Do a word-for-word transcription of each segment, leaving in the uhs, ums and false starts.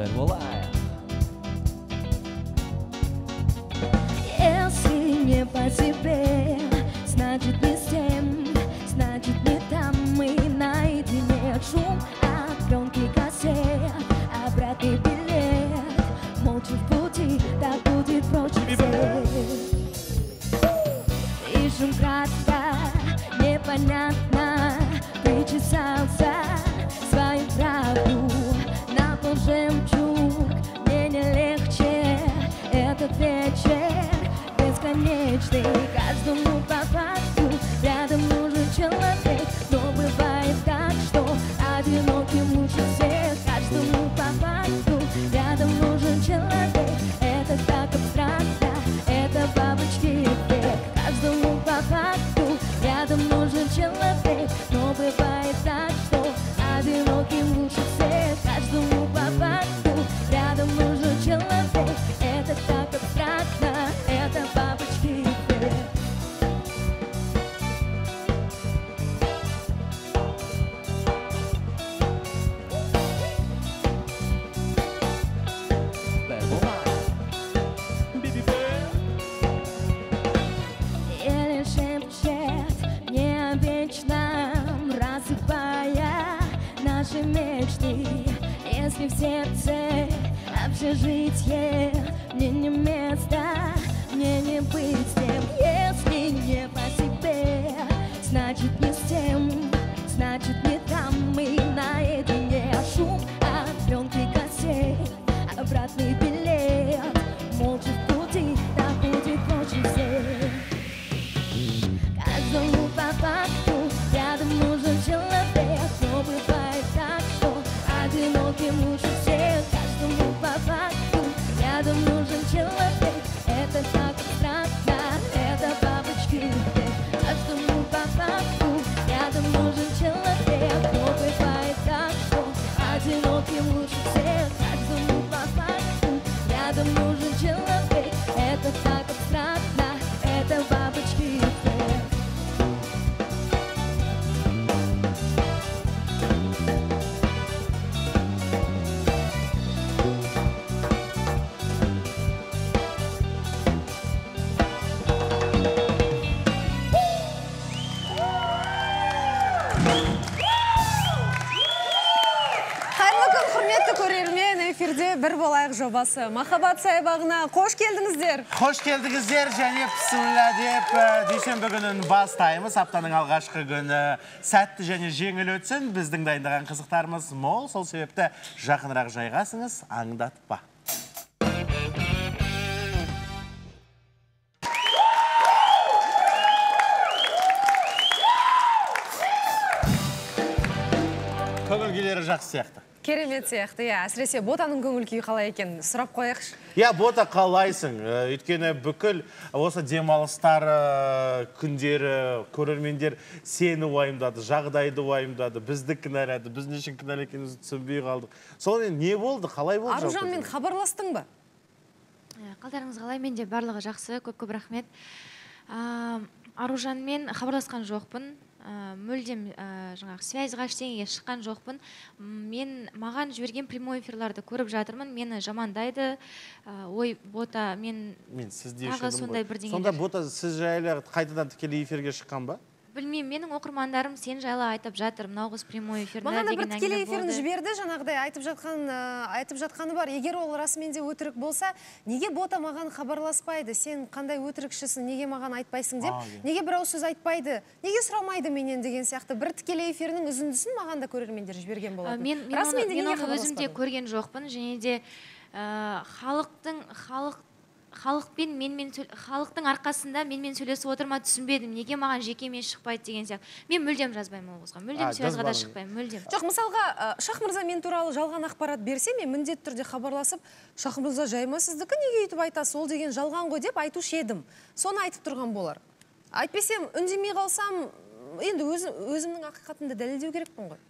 бір болайық. Если не по тебе, значит не с тем, значит не там. Мы наедине шум от пленки кассет, обратный билет. Молча в пути, так будет проще всех. И шум кратко, непонятно причесался свою траву. На пол жемчуг, мне не легче этот вечер бесконечный. Каждому по факту рядом нужен человек, но бывает так, что одиноким лучше всех. Каждому по факту рядом нужен человек. Это так абстрактно, это бабочки эффект. Каждому по факту рядом нужен человек, но бывает так, что одиноким лучше всех. Каждому по факту рядом нужен человек. Это так абстрактно, это бабочки эффект. Еле шепчет мне о вечном, рассыпая наши мечты. Если в сердце общежитие, мне не место, мне не быть с тем. Если не по себе, значит не с тем, значит не там. Мы наедине шум от пленки кассет, обратный билет. Молча в пути, так будет проще всех. Каждому по факту рядом нужен человек, но бывает так, что одиноким лучше всех. Каждому по факту рядом нужен человек. Это так абстрактно, это бабочки эффект. Каждому по факту рядом нужен человек, но бывает так, что одиноким лучше всех. Каждому по факту рядом нужен человек. Это так абстрактно, это бабочки эффект. Бір болайық жобасы махаббат саябағына қош келдіңіздер. Қош келдіңіздер және пісілі деп дүйсенбі күнін бастаймыз. Аптаның алғашқы күні сәтті және жеңіл өтсін. Біздің дайындаған қызықтарымыз мол, сол себепті жақынырақ жайғасыңыз, аңдатпа. Көңілгілері жақсы сияқты. Керемет сияқты, иә, әсіресе ботаның көңіл күйі қалай екен, сұрап қояқшы. Иә, бота қалайсың, өйткені бүкіл осы демалыстар күндері көрермендер сені уайымдады, жағдайды уайымдады, бізді кінәлады, біз нешін кінәлі екенімізді түсінбей қалдық. Сонымен не болды, қалай болды? Аружанмен хабарластың ба? Қалдарыңыз қалай, мен де барлығы жақсы, көп-көп рахмет. Аружанмен хабарласқан жоқпын. Мүлдем жаңағы связьға ештеңеге шыққан жоқпын. Мен маған жіберген прямой эфирларды көріп жатырмын. Мені жамандайды. Ой, бота, мен тағы сондай бірдеңе. Сонда бота сіз жайлы қайтадан тікелей эфирге шыққан ба? Білмейм, менің оқырмандарым сен жайлы айтып жатыр, науғыз прямой эфирді. Бағана бір тікелей эфирін жіберді, жаңағыдай айтып жатқаны бар. Егер ол расымен де өтірік болса, неге бота маған хабарласпайды, сен қандай өтірікшісің, неге маған айтпайсың деп, неге бір ауыз сөз айтпайды, неге сұрамайды менен деген сияқты. Бір тікелей эфирінің үзіндісін маған да көрермендер жіберген болатын. Мен оны өзімде көрген жоқпын, және де халықтың халық халықпен менмен халықтың арқасында менмен сөйлесіп отырма түсінбедім. Неге маған жеке мен шықпайды деген сияқты. Мен мүлдем жазбаймын ол қызға. Мүлдем сөзге де шықпаймын, мүлдем. Жоқ, мысалға, Шах мырза мен туралы жалған ақпарат берсе, мен міндетті түрде хабарласып, Шах мырза жайма сіздікі неге өйтіп айтасыз, ол деген жалған ғой деп айтушы едім. Соны айтып тұрған болар. Айтпесем, үндемей қалсам, енді өзімнің ақиқатымды дәлелдеу керекпін ғой.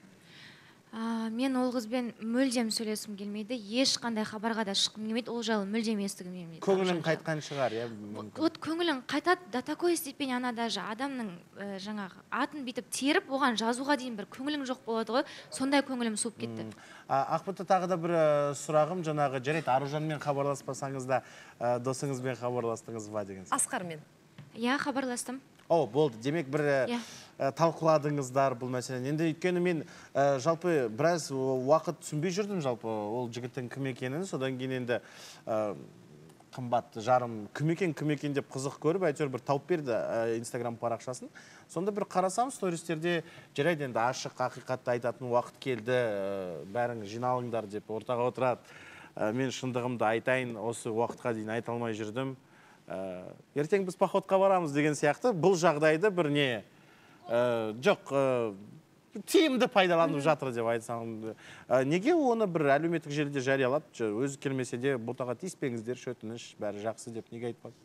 мен ол қызбен мүлдем сөйлесім келмейді, ешқандай хабарға да шыққым келмейді, ол жайлы мүлдем естігім келмейді. Көңілің қайтқан шығар, иә? Вот көңілің қайтады, да такой степень ана даже адамның жаңағы атын бүйтіп теріп, оған жазуға дейін бір көңілің жоқ болады ғой, сондай көңілім суып кетті. Ақпытта тағы да бір сұрағым жаңағы, жарайды, Аружанмен хабарласпасаңыз да, досыңызбен хабарластыңыз ба деген. Асқармен. Я хабарластым. О, болды. Демек, бір талқыладыңыздар бұл мәселені. Енді өйткені мен жалпы біраз уақыт түсінбей жүрдім жалпы ол жігіттің кім екенін. Содан кейін енді қымбат жарым кім екен, кім екен деп қызық көріп, әйтеуір бір тауып берді Инстаграм парақшасын. Сонда бір қарасам, стористерде жарайды енді ашық ақиқатты айтатын уақыт келді, бәрің жиналыңдар деп ортаға отырады. Мен шындығымды айтайын, осы уақытқа дейін айта алмай жүрдім. Ертең біз походқа барамыз деген сияқты, бұл жағдайды бір не, жоқ, тиімді пайдаланып жатыр деп айтсам. Неге оны бір әлеуметтік желіде жариялап, өз келмесе де бұтаға тиіспеңіздер, шөтініш, бәрі жақсы деп неге айтпады?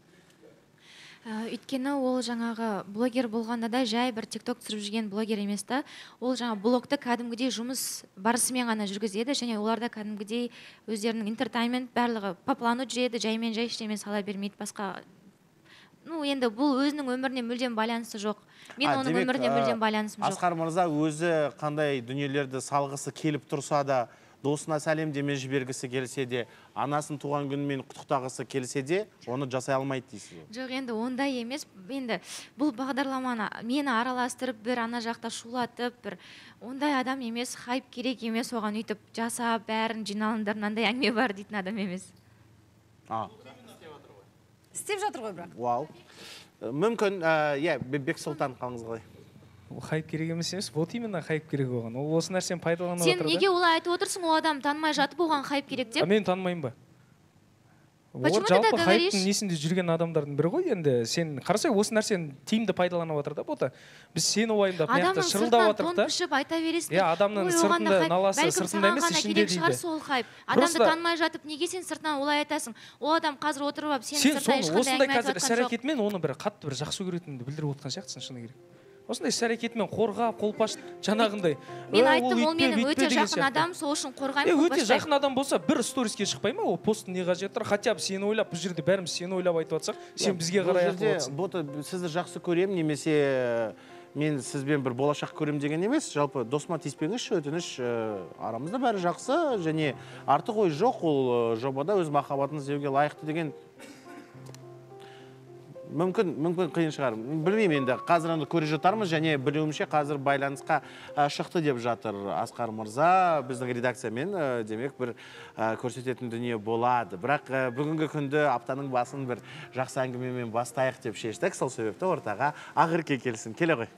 Өйткені ол жаңағы блогер болғанда да жай бір тикток түсіріп жүрген блогер емес та, ол жаңа блогты кәдімгідей жұмыс барысымен ғана жүргізеді, және оларда кәдімгідей өздерінің интертаймент барлығы по плану жүреді, жаймен жай ештеме сала бермейді, басқа. Ну енді бұл өзінің өміріне мүлдем байланысы жоқ. Мен оның өміріне мүлдем байланысым жоқ. Асқар мырза өзі қандай дүниелерді салғысы келіп тұрса да, досына сәлемдеме жібергісі келсе де, анасын туған күнімен құттықтағысы келсе де, оны жасай алмайды дейсіз. Жоқ, енді ондай емес. Енді бұл бағдарламаны мені араластырып, бір ана жақта шулатып, бір ондай адам емес, хайп керек емес, оған үйтіп жаса, бәрін жиналыңдар, мынандай әңгіме бар дейтін адам емес. А. Істеп жатыр ғой, бірақ. Вау. Мүмкін, иә, Бек Сұлтан қалыңыз қалай? Хайп керек емес емес, вот именно хайп керек оған. Ол осы нәрсен пайдаланып отырды. Сен неге олай айтып отырсың, ол адам танымай жатып оған хайп керек деп? Мен танымаймын ба? Почему ты так говоришь? Хайптың несінде жүрген адамдардың бірі ғой енді. Сен қарасай осы нәрсені тиімді пайдаланып отырды. Бота, біз сені уайымдап, мықты шырылдап отырды. Адамның сыртынан тон пішіп айта бересің. Адамның сыртында наласы сыртында емес, ішінде дейді. Адамды танымай жатып, неге сен сыртынан олай айтасың? Ол адам қазір отырып алып, сен сыртынан ешқандай әңгіме айтып жатқан жоқ. Сен осындай әрекетмен оны бір қатты бір жақсы көретініңді білдіріп отқан сияқтысың, шыны керек. Осындай сәрекетмен қорғап, қолпаш жанағындай. Мен айттым, ол менің өте жақын адам, сол үшін қорғаймын, қолпаштай. Өте жақын адам болса, бір сториске шықпай ма, ол постын не қажеттір, хотя б сені ойлап, бұл жерде бәріміз сені ойлап айтып атсақ, сен бізге қарай ақыл отсын. Бота, сізді жақсы көрем, немесе мен сізбен бір болашақ көрем деген емес, жалпы досыма тиіспеңіз, өтініш, арамызда бәрі жақсы, және артық ой жоқ, ол жобада өз махаббатыңыз деуге лайықты деген мүмкін, мүмкін қиын шығар. Білмеймін енді, қазір анды көре жатармыз, және білуімше қазір байланысқа шықты деп жатыр Асқар мырза. Біздің редакциямен, демек, бір көрсететін дүние болады. Бірақ бүгінгі күнді аптаның басын бір жақсы әңгімемен бастайық деп шештік. Сол себепті ортаға Ақерке келсін. Келе ғой.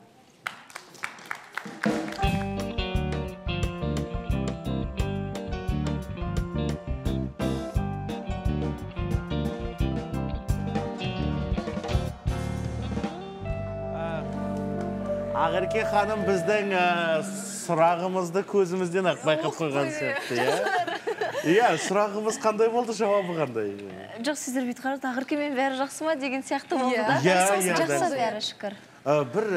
Ақерке ханым біздің сұрағымызды көзімізден ақ байқап қойған сияқты. Иә, сұрағымыз қандай болды, жауабы қандай? Жоқ, сіздер бүйтіп қарады, Ақерке мен бәрі жақсы ма деген сияқты болды да. Жақсы бәрі, шүкір. Бір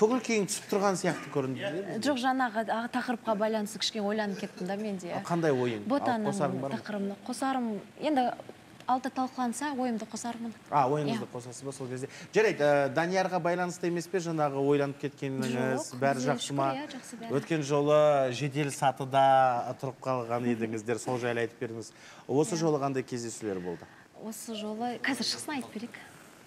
көңіл күйің түсіп тұрған сияқты көрінді. Жоқ, жаңағы тақырыпқа байланысты кішкене ойланып кеттім да мен де. Қандай ойың? Ботаның тақырыбына қосарым. Енді алты талқыланса, ойымды қосармын. А, ойыңызды қосасы ба, сол кезде. Жарайды, Даниярға байланысты емес пе, жаңағы ойланып кеткеніңіз, бәрі жақсы ма? Өткен жолы жедел сатыда тұрып қалған едіңіздер, сол жайлы айтып беріңіз. Осы жолы қандай кездесулер болды? Осы жолы, қазір шықсын айтып берейік,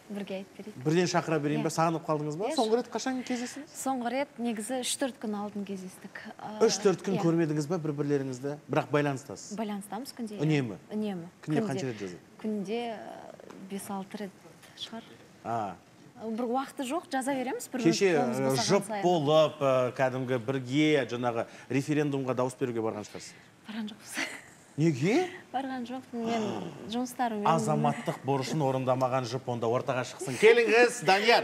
бірге айтып берейік. Бірден шақыра берейін бе, сағынып қалдыңыз ба? Соңғы рет қашан кездесіңіз? Соңғы рет негізі үш төрт күн алдын кездестік. үш төрт күн көрмедіңіз ба бір-бірлеріңізді? Бірақ байланыстасыз. Байланыстамыз күнде. Үнемі? Үнемі. Күнде қанша рет жазасыз? Күнде бес алты рет шығар. Бір уақыты жоқ, жаза береміз. Кеше жұп болып, кәдімгі бірге жаңағы референдумға дауыс беруге барған шығарсыз. Барған жоқпыз. Неге? Барған жоқ, мен жұмыстарым. Азаматтық борышын орындамаған жұп онда ортаға шықсын. Келіңіз, Данияр!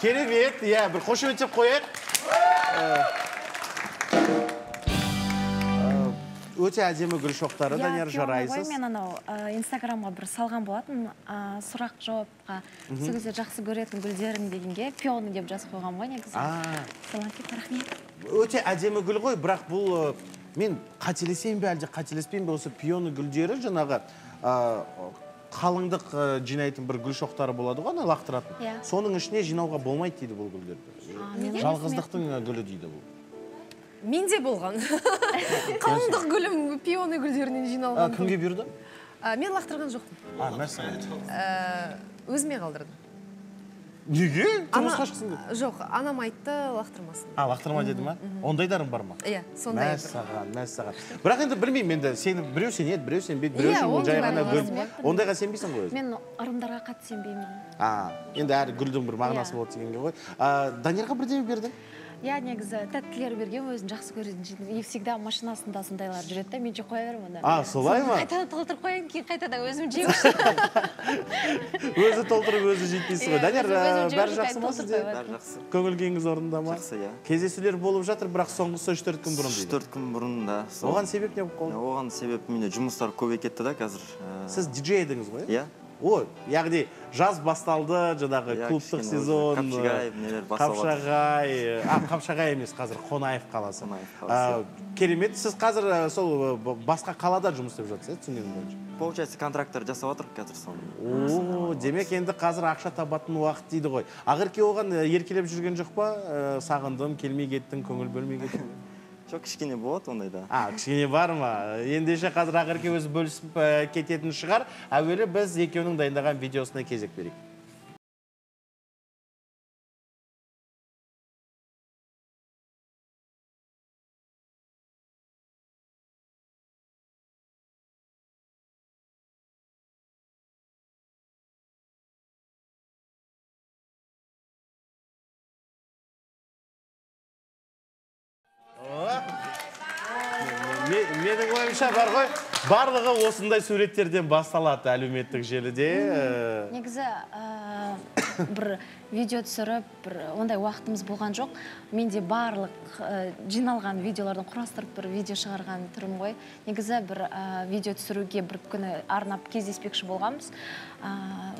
Керемет, иә, бір қошемет деп қояйық. өте әдемі гүл шоқтары, Данияр, жарайсыз. Мен анау инстаграмға бір салған болатын, сұрақ жауапқа сізге жақсы көретін гүлдерін дегенге пионы деп жазып қойған ғой негізі. Саламат, рахмет. Өте әдемі гүл ғой, бірақ бұл мен қателесем бе, әлде қателеспеймін бе, осы пионы гүлдері жаңағы қалыңдық жинайтын бір гүл шоқтары болады ғой, лақтыратын. Соның ішіне жинауға болмайды дейді бұл гүлдерді. Жалғыздықтың гүлі дейді бұл. Менде болған. Қалыңдық гүлім пионы гүлдерінен жиналған. Кімге берді? Мен лақтырған жоқпын. Өзіме қалдырдым. Неге? Тұрмысқа шықсын деді? Жоқ, анам айтты, лақтырмасын. А, лақтырма деді ма? Ондайдарым бар ма? Иә, сондай. Мәссаған, мәссаған. Бірақ енді білмеймін, енді сені біреу сен ет, біреу сен бет, біреу сен бұл жайғана гүл. Ондайға сенбейсің ғой өзі? Мен ырымдарға қатты сенбеймін. А, енді әр гүлдің бір мағынасы болады дегенге ғой. Даниярға бірдеме бердің? Я негізі тәттілер берген өзін жақсы көретін жейді. И всегда машинасында сондайлар жүреді, мен же қоя бермін. А, солай ма? Қайтадан толтырып қояйын, кейін қайтадан өзім жеймін. Өзі толтырып, өзі жейтпейсіз ғой. Данияр, бәрі жақсы ма сізде? Бәрі жақсы. Көңіл күйіңіз орнында ма? Жақсы, иә. Кездесулер болып жатыр, бірақ соңғысы үш-төрт күн бұрын дейді. үш-төрт күн бұрын да. Оған себеп не болды? Оған себеп менде жұмыстар көп кетті да қазір. Сіз диджей едіңіз ғой? Иә. О, яғни жаз басталды, жаңағы клубтық сезон, Қапшағай, Қапшағай емес қазір, Қонаев қаласы. Керемет, сіз қазір сол басқа қалада жұмыс істеп жатсыз, түсінгенім бойынша? Получается, контракттар жасап жатыр қазір соны. О, демек енді қазір ақша табатын уақыт дейді ғой. Ақырки оған еркелеп жүрген жоқ па? Сағындым, келмей кеттің, көңіл бөлмей кеттің. Жоқ, кішкене болады ондайда. А, кішкене бар ма? Ендеше қазір ақырке өзі бөлісіп кететін шығар. Әуелі біз екеуінің дайындаған видеосына кезек берейік. Менің ойымша бар ғой, барлығы осындай суреттерден басталады әлеуметтік желіде. Негізі, бір видео түсіріп, ондай уақытымыз болған жоқ. Менде барлық жиналған видеолардың құрастырып бір видео шығарған түрім ғой. Негізі, бір видео түсіруге бір күні арнап кездеспекші болғанбыз.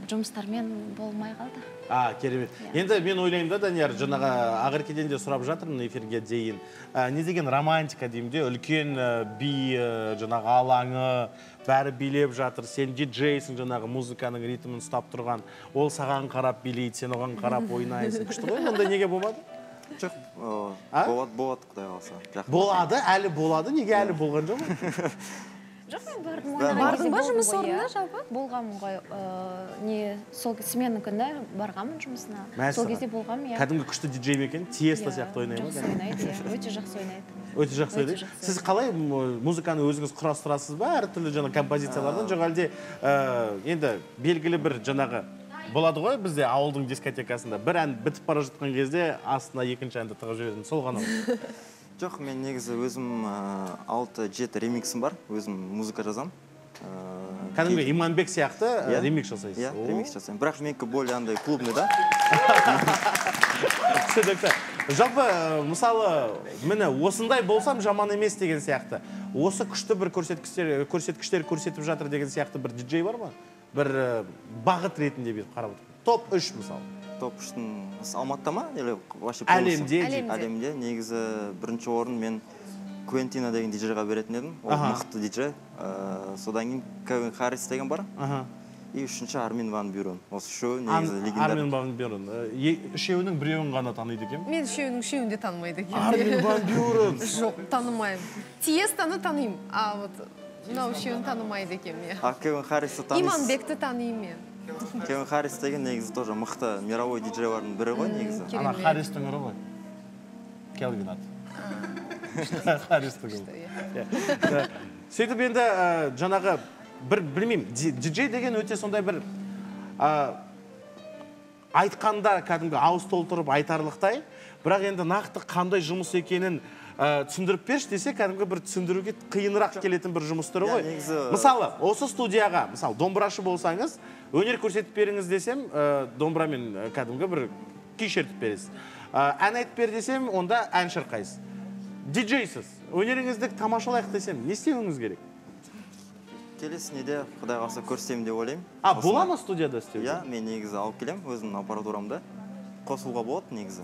Жұмыстармен болмай қалды. А, керемет. Енді мен ойлаймын да, Данияр, жаңағы ақыркеден де сұрап жатырмын эфирге дейін. Не деген романтика деймде, үлкен би, жаңағы алаңы, бәрі билеп жатыр. Сен диджейсің, жаңағы музыканың ритмін ұстап тұрған. Ол саған қарап билейді, сен оған қарап ойнайсың. Күшті ғой, онда неге болмады? Жоқ, болады, болады, құдай қаласа. Болады, әлі болады, неге әлі болған жоқ ма? Бардың ба жұмыс орында жалпы? Болғамын ғой, сол сменің күні барғамын жұмысына. Сол кезде болғамын. Кәдімгі күшті диджей бекен, тиеста сияқты ойнайды. Жақсы ойнайды, өте жақсы ойнайды. Өте жақсы ойнайды. Сіз қалай музыканы өзіңіз құрастырасыз ба? Әр түрлі жаңа композициялардан жоқ әлде енді белгілі бір жаңағы болады ғой бізде ауылдың дискотекасында. Бір ән бітіп бара жатқан кезде астына екінші әнді тығып жібердім. Сол ғана ғой. Жоқ, мен негізі өзім алты жеті ремиксім бар, өзім музыка жазам. Кәдімгі Иманбек сияқты ремикс жасайсыз? Иә, ремикс жасаймын. Бірақ менікі более андай клубный, да? Сөйтті. Жалпы, мысалы, міне осындай болсам жаман емес деген сияқты. Осы күшті бір көрсеткіштер көрсетіп жатыр деген сияқты бір диджей бар ма? Бір бағыт ретінде бір қарап отырмын. топ үш мысалы. топ үштің Алматыда ма? Әлемде. Әлемде. Негізі бірінші орын мен Квентина деген диджейға беретін едім. Ол мықты диджей. Содан кейін Кевин Харрис деген бар. И үшінші Армин Ван Бюрен. Осы үшеуі негізі легендар. Армин Ван Бюрен. Үшеуінің біреуін ғана таниды екен. Мен үшеуінің үшеуін де танымайды екен. Армин Ван Бюрен. Жоқ, танымаймын. Тиестаны танимын. А вот мынау үшеуін танымайды екен. А Кевин Харристі танисыз? Иманбекті танимын. Кевин Харрис деген негізі тоже мықты мировой диджейлардың бірі ғой негізі. Ана Харристың ұры ғой. Келвин аты. Харристың ұры. Сөйтіп енді жаңағы бір білмеймін, диджей деген өте сондай бір айтқанда кәдімгі ауыз толтырып айтарлықтай, бірақ енді нақты қандай жұмыс екенін түсіндіріп берші десе, кәдімгі бір түсіндіруге қиынырақ келетін бір жұмыс түрі ғой. Мысалы, осы студияға, мысалы, домбырашы болсаңыз, өнер көрсетіп беріңіз десем, домбырамен кәдімгі бір күй шертіп бересіз. Ән айтып бер десем, онда ән шырқайсыз. Диджейсіз. өнеріңізді тамашалайық десем, не істеуіңіз керек? Келесінде құдай қаласа көрсем деп ойлаймын. А, бола ма студияда істеуге? Иә, мен негізі алып келем, өзімнің аппаратурамда қосылуға болады негізі.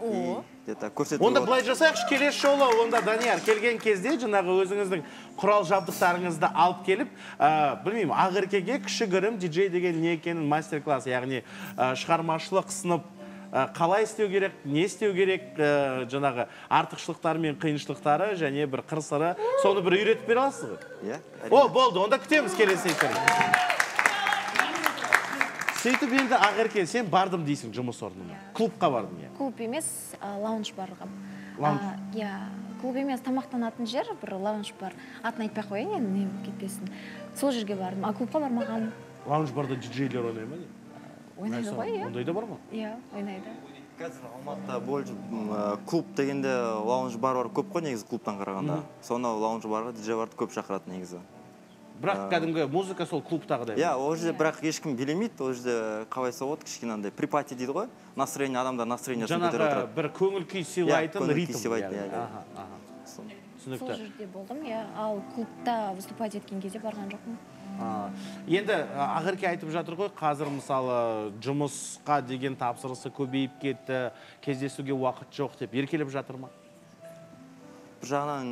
Онда былай жасайықшы, келесі жолы онда Данияр келген кезде жаңағы өзіңіздің құрал жабдықтарыңызды алып келіп, білмеймін, ақеркеге кішігірім диджей деген не екенін мастер-класс, яғни шығармашылық сынып қалай істеу керек, не істеу керек, жаңағы артықшылықтары мен қиыншылықтары және бір қыр-сыры, соны бір үйретіп бере аласыз ғой? О, болды, онда күтеміз келесі эфирді. Сөйтіп енді ақерке, сен бардым дейсің жұмыс орныма. Клубқа бардың е? Клуб емес, лаунж барғым. Лаунж? Иә, клуб емес, тамақтанатын жер, бір лаунж бар. Атын айтпай қойын, енді не кетпесін. Сол жерге бардым, а клубқа бармаған. Лаунж барда диджейлер ойнай ма не? Ойнайды ғой, иә. Ондайда бар ма? Иә, ойнайды. Қазір Алматыда клуб дегенде лаунж бар бар көп қой негізі клубтан қарағанда. Сонда лаунж барға диджей барды көп шақырады негізі. Бірақ кәдімгі музыка сол клубтағыдай. Иә, ол жерде бірақ ешкім билемейді, ол жерде қалайса вот кішкене андай припати дейді ғой, настроение адамдар настроениесын көтеріп отырады. Жаңағы бір көңіл күй сыйлайтын ритм. Түсінікті. Сол жерде болдым, иә, ал клубта выступать еткен кезде барған жоқпын. Енді ақерке айтып жатыр ғой, қазір мысалы жұмысқа деген тапсырысы көбейіп кетті, кездесуге уақыт жоқ деп еркелеп жатыр ма? Бір жағынан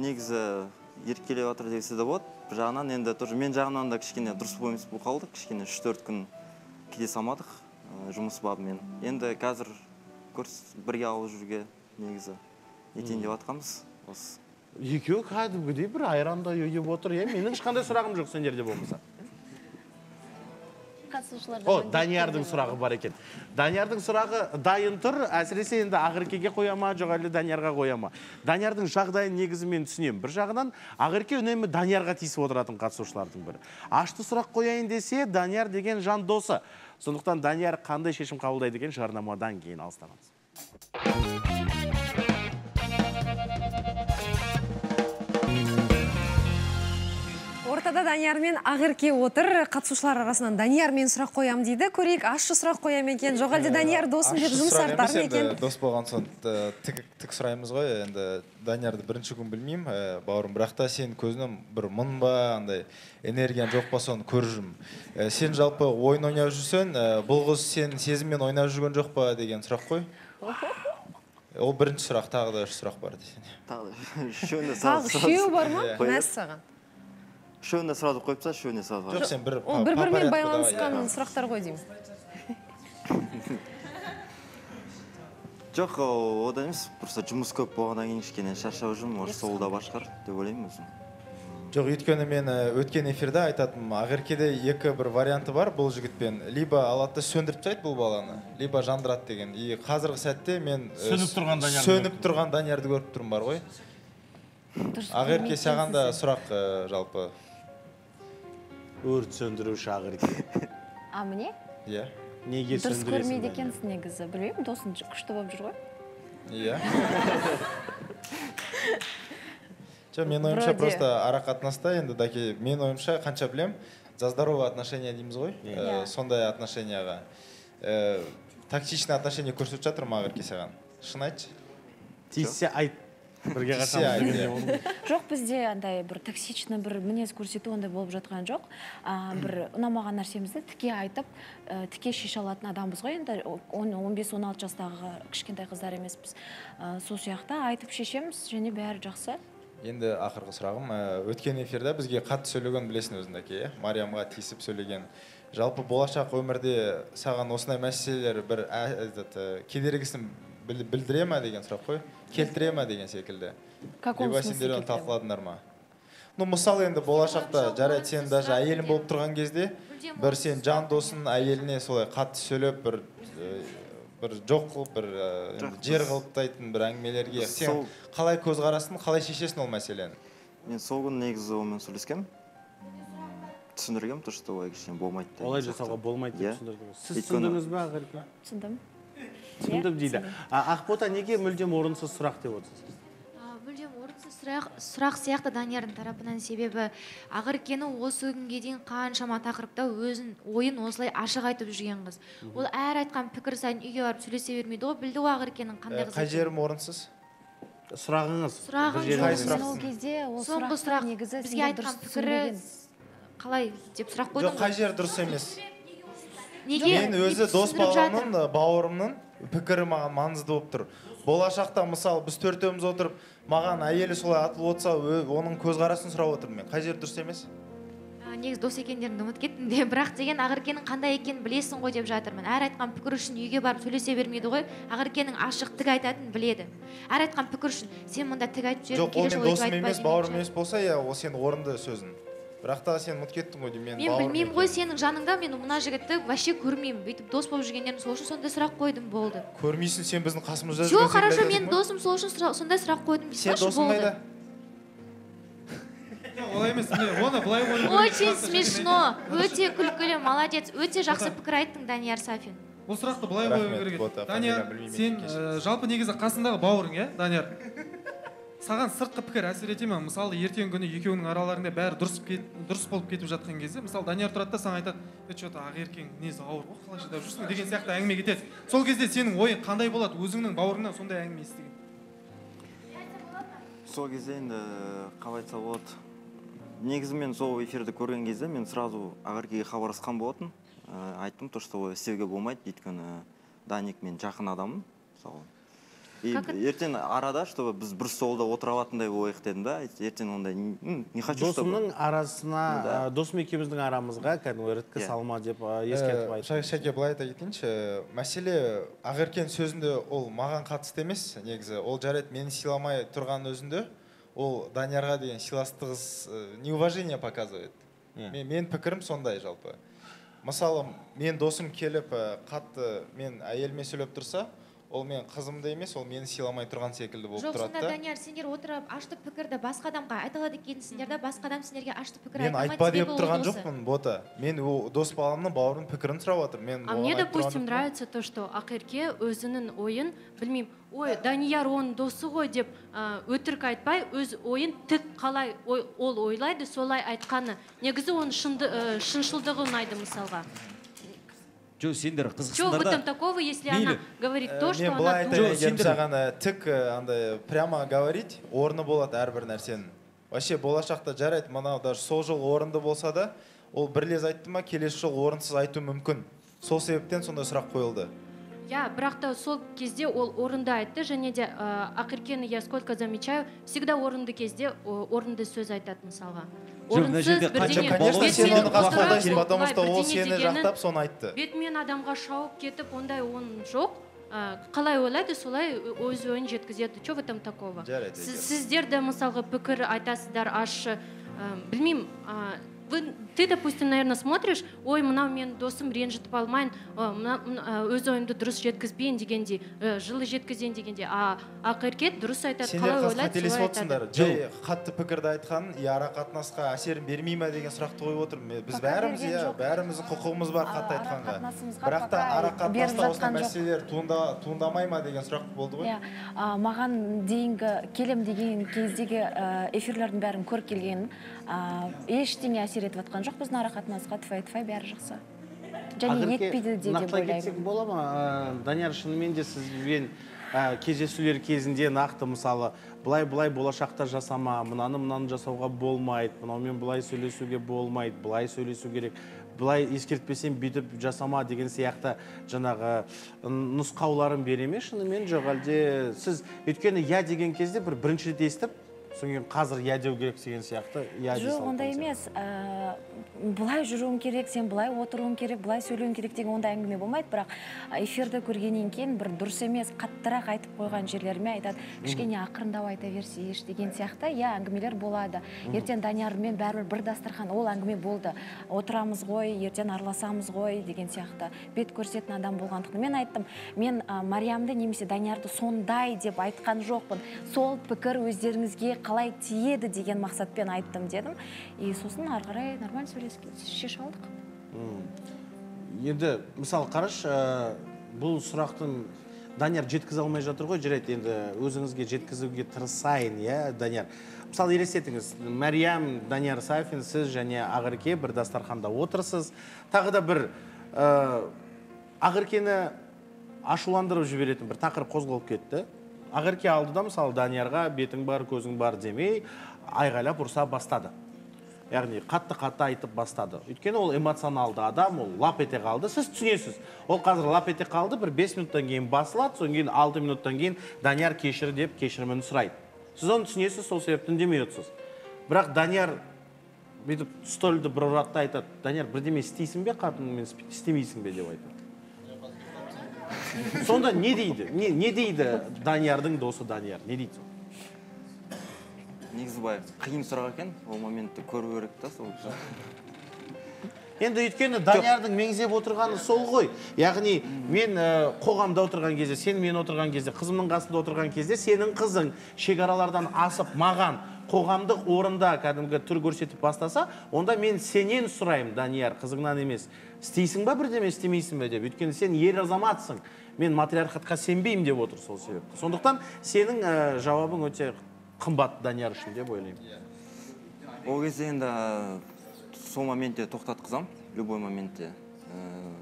негізі еркелеп атыр дегісі де болады. Бір жағынан енді тұр, мен жағынан да кішкене дұрыс бойымыз бұл қалдық, кішкене үш төрт күн кете самадық жұмыс бабымен. Енді қазір көрсіз бірге алып жүрге негізі етейін деп атқамыз. Екеу кәдімгідей бір айранда үйіп отыр, е, менің ешқандай сұрағым жоқ сендерде болмаса. О, Даниярдың сұрағы бар екен. Даниярдың сұрағы дайын тұр, әсіресе енді ақеркеге қояма, жоғайлы Даниярға қояма. Даниярдың жағдайын негізімен түсінем. Бір жағынан ақерке үнемі Даниярға тиісіп отыратын қатысушылардың бірі. Ашты сұрақ қояйын десе, Данияр деген жан досы. Сондықтан Данияр қандай шешім қабылдайды екен жарнамадан кейін алыстамыз. Ортада Данияр мен ақерке отыр, қатысушылар арасынан Данияр мен сұрақ қоям дейді, көрейік, ашшы сұрақ қоям екен, жоғалды Данияр досым деп жұмыс артар ма екен? Дос болған соң тік сұраймыз ғой, енді Даниярды бірінші күн білмеймін, бауырым, бірақ та сен көзінің бір мұң ба, энергиян жоқ па соны көржім. Сен жалпы ойын ойнау жүрсен, бұл қыз сен сезіммен ойнау жүрген жоқ па деген сұрақ қой? Ол бірінші сұрақ, тағы да үш сұрақ бар десене. Тағы үшеу бар ма? Мәссаған. Шөуіне сұрады қойыпса, шөуіне сұрады қойыпса. Ол бір-бірмен байланысқан сұрақтар қой дейміз. Жоқ, ол да емес, жұмыс көп болғаннан кейін кішкене шаршау жүрмін, ол сол да бар шығар, деп ойлаймын өзім. Жоқ, өйткені мен өткен эфирде айтатым, ақеркеде екі бір варианты бар бұл жігітпен. Либо алатты сөндіріп тастайды бұл баланы, либо жандырады деген. И қазіргі сәтте мен сөніп тұрған Даниярды көріп тұрмын бар ғой. Ақерке саған да сұрақ жалпы. Өрт сөндіруші ақерке. А, міне? Иә. Неге сөндіресің? Дұрыс көрмейді екенсіз негізі. Білмеймін, досың күшті болып жүр ғой. Иә. Мен ойымша просто ара қатынаста, енді даке, мен ойымша қанша білем, за здоровое отношение дейміз ғой, сондай отношенияға. Тактичное отношение көрсетіп жатыр ма ақерке саған? Шын айтшы? Тиіссе айт. Жоқ, бізде андай бір токсичный бір мінез көрсету ондай болып жатқан жоқ. Бір ұнамаған нәрсемізді тіке айтып, тіке шеше алатын адамбыз ғой, енді он бес он алты жастағы кішкентай қыздар емеспіз. Сол сияқты айтып шешеміз, және бәрі жақсы. Енді ақырғы сұрағым, өткен эфирде бізге қатты сөйлеген білесің өзіңдеке, Мариямға тиісіп сөйлеген. Жалпы болашақ өмірде саған осындай мәселелер бір кедергісін білдіре ма деген сұрақ қой, келтіре ма деген секілді. Либо сендер оны талқыладыңдар ма? Ну, мысалы, енді болашақта жарайды, сен даже әйелің болып тұрған кезде, бір сен жан досын әйеліне солай қатты сөйлеп, бір жоқ қылып, бір жер қылыптайтын бір әңгімелерге. Сен қалай көзқарасын, қалай шешесін ол мәселені? Мен сол күн негізі олмен сөйлескем. Түсіндіргем, тұр что олай кішкен болмайды. Олай жасауға болмайды деп түсіндіргем. Сіз түсіндіңіз ба, ақерке? Түсіндім. Түсіндім дейді. Ақбота неге мүлдем орынсыз сұрақ деп отырсыз? Мүлдем орынсыз сұрақ сияқты Даниярдың тарапынан, себебі ақеркені осы күнге дейін қаншама тақырыпта өзін ойын осылай ашық айтып жүрген қыз. Ол әр айтқан пікір сайын үйге барып сөйлесе бермейді, ол білді ғой ақеркенің қандай қыз. Қай жерім орынсыз? сұрағыңыз сұрағыңыз қалай деп сұрақ қойдым. Қай жер дұрыс емес? Мен өзі дос баламның, бауырымның пікірі маған маңызды болып тұр. Болашақта мысалы біз төртеуміз отырып, маған әйелі солай атылып отырса, оның көзқарасын сұрап отырмын мен. Қай жер дұрыс емес? Негіз дос екендеріңді ұмытып кеттім де, бірақ деген Ақеркенің қандай екенін білесің ғой деп жатырмын. Әр айтқан пікір үшін үйге барып сөйлесе бермейді ғой. Ақеркенің ашық тік айтатынын біледі. Әр айтқан пікір үшін сен мұнда тік айтып жүріп, келесі жолы айтпай бермейді. Жоқ, ол мен досым емес, бауырым емес болса, ол сенің орынды сөзің. Бірақ та сен мұт кеттің өйді мен бауырым. Мен білмеймін ғой сенің жаныңда, мен мұна жігітті ваше көрмеймін. Бейтіп дос болып жүргендерін сол үшін сонда сұрақ қойдым болды. Көрмейсің сен біздің қасымызда жүрген. Жоқ, қарашы, мен досым сол үшін сонда сұрақ қойдым. Сен досыңдайда? Олай емес, оны былай қойдым. Очень смешно, өте күлкілі, молодец, өте жақсы пікір айттың, Данияр Сафин. Бұл сұрақты былай қойым керек. Данияр, сен жалпы негізі қасындағы бауырың, е, Данияр? Саған сыртқы пікір әсер ете ме? Мысалы, ертең күні екеуінің араларында бәрі дұрыс болып кетіп жатқан кезде, мысалы, Данияр тұрады да саған айтады, «Что-то Ақеркең несі ауыр, о, қалай жадап жүрсің» деген сияқты әңгіме кетеді. Сол кезде сенің ойың қандай болады, өзіңнің бауырыңнан сондай әңгіме естіген? Сол кезде енді қалай айтса болады. Негізі мен сол эфирді көрген кезде мен сразу Ақеркеге хабарласқан болатын. Айттым, то, что істеуге болмайды, өйткені Даник мен жақын адамым. Ертең арада, чтобы біз бір солда отыра алатындай болайық дедім да, ертең ондай не хочу, чтобы... Досымның арасына, досым екеуміздің арамызға кәдімгі іріткі салма деп ескертіп айтты. Шәке былай айта кетейінші, мәселе Ақеркен сөзінде ол маған қатысты емес, негізі, ол жарайды мені сыйламай тұрған өзінде, ол Даниярға деген сыйластығыз неуважение показывает. Мен пікірім сондай жалпы. Мысалы, мен досым келіп, қатты мен әйеліме сөйлеп тұрса, ол мен қызымды емес, ол мені сыйламай тұрған секілді болып тұрады. Жоқ, сонда, Данияр, сендер отырып, ашты пікірді басқа адамға айталады екен, сендерді басқа адам сендерге ашты пікір айтамайды. Мен айтпа деп тұрған жоқпын, бота. Мен дос баламның бауырын пікірін сұрап отырмын. А мне, допустим, нравится то, что Ақерке өзінің ойын, білмейм, ой, Данияр оның досы ғой деп өтірік айтпай, өз ойын тік қалай ол ойлайды, солай айтқаны. Негізі оның шыншылдығы ұнайды мысалға. Жоқ, сендер қызықсындарда... Жоқ, в этом такого, если она говорит то, что она... Мен былай айтайын, егерім саған тік, андай, прямо говорить, орны болады әрбір нәрсенің. Вообще, болашақта жарайды, мынау даже сол жыл орынды болса да, ол бірлез айтты ма, келесі жыл орынсыз айту мүмкін. Сол себептен сонда сұрақ қойылды. Я, бірақ та сол кезде ол орынды айтты, және де Ақеркені я сколько замечаю, всегда орынды кезде орынды сөз айтады мысалға. Орынсыз бірдене, бетмен адамға шауып кетіп, ондай оның жоқ, қалай ойлайды, солай өз ойын жеткізеді. Че в этом такого? Сіздер де мысалға пікір айтасыздар, ашы, білмейм, ты, допустим, наверное, смотришь, ой, мынау мен досым ренжітіп алмайын, өз ойымды дұрыс жеткізбейін дегенде, жылы жеткізейін дегенде, а Ақерке дұрыс айтады, қалай ойлайды, солай айтады. Жай қатты пікірді айтқан, ара қатынасқа әсерін бермей ме деген сұрақты қойып отырмын. Біз бәріміздің құқығымыз бар қатты айтқанға. Бірақ та ара қатынаста осындай мәселелер туындамай ма деген сұрақ болды ғой. Маған дейінгі келем деген кездегі эфирлердің бәрін көріп келгенім, ештеңе әсер етіп атқан жоқ, біздің арақатынасқа тфай-тфай бәрі жақсы. Және етпейді де деп ойлаймын. Бола ма, Данияр, шынымен де сізбен кездесулер кезінде нақты мысалы былай-былай болашақта жасама, мынаны-мынаны жасауға болмайды, мынаумен былай сөйлесуге болмайды, былай сөйлесу керек, былай ескертпесен бүйтіп жасама деген сияқты жаңағы нұсқауларын береме шынымен жоқ әлде сіз өйткені я деген кезде бір бірінші естіп сонген қазір ядеу керек деген сияқты. Жоқ, ондай емес. Бұлай жүруім керек, сен бұлай отыруым керек, бұлай сөйлеуім керек деген онда әңгіме болмайды. Бірақ эфирді көргенен кейін бір дұрыс емес, қаттырақ айтып қойған жерлеріме айтады, кішкене ақырындау айта берсе еш деген сияқты, я әңгімелер болады. Ертең Даниярмен бәрібір бір дастархан, ол әңгіме болды. Отырамыз ғой, ертең араласамыз ғой деген сияқты. Бет көрсететін адам болғандықтан мен айттым, мен Мариямды немесе Даниярды сондай деп айтқан жоқпын. Сол пікір өздеріңізге қалай тиеді деген мақсатпен айттым дедім. И сосын арғырай нормаль сөйлесіп шешіп алдық. Енді, мысалы, қараш, бұл сұрақтың Данияр жеткізе алмай жатыр ғой, жарайды, енді өзіңізге жеткізуге тырысайын, иә, Данияр. Мысалы, елестетіңіз, Мәриям, Данияр Сафин, сіз және Ақерке бір дастарханда отырсыз. Тағы да бір Ақеркені ашуландырып жіберетін бір тақырып қозғалып кетті. Агерке алдыда, мысалы, Даниярға бетің бар, көзің бар демей, айғайлап ұрса бастады. Яғни, қатты-қатты айтып бастады. Өйткені ол эмоционалды адам, ол лап ете қалды. Сіз түсінесіз. Ол қазір лап ете қалды, бір бес минуттан кейін басылады, содан кейін алты минуттан кейін Данияр кешір деп кешірімін сұрайды. Сіз оны түсінесіз, сол себептен демей отырсыз. Бірақ Данияр бүйтіп столды бір ұратты айтады. Данияр, бірдеме істейсің бе, қатынмен істемейсің бе деп айтады. Сонда не дейді? Не, не дейді Даниярдың досы Данияр? Не дейді? Негізі бай, қиын сұрақ екен, ол моментті көру керек та, сол үшін. Енді өйткені Даниярдың меңзеп отырғаны сол ғой. Яғни, мен қоғамда отырған кезде, сен мен отырған кезде, қызымның қасында отырған кезде, сенің қызың шекаралардан асып маған қоғамдық орында кәдімгі түр көрсетіп бастаса, онда мен сенен сұрайым, Данияр, қызыңнан емес. Істейсің ба бірдеме, істемейсің бе деп. Өйткені сен ер азаматсың. Мен матриархатқа сенбеймін деп отыр сол себепті. Сондықтан сенің жауабың өте қымбат Данияр үшін деп ойлаймын. Ол кезде енді сол моментте тоқтатқызам, любой моментте.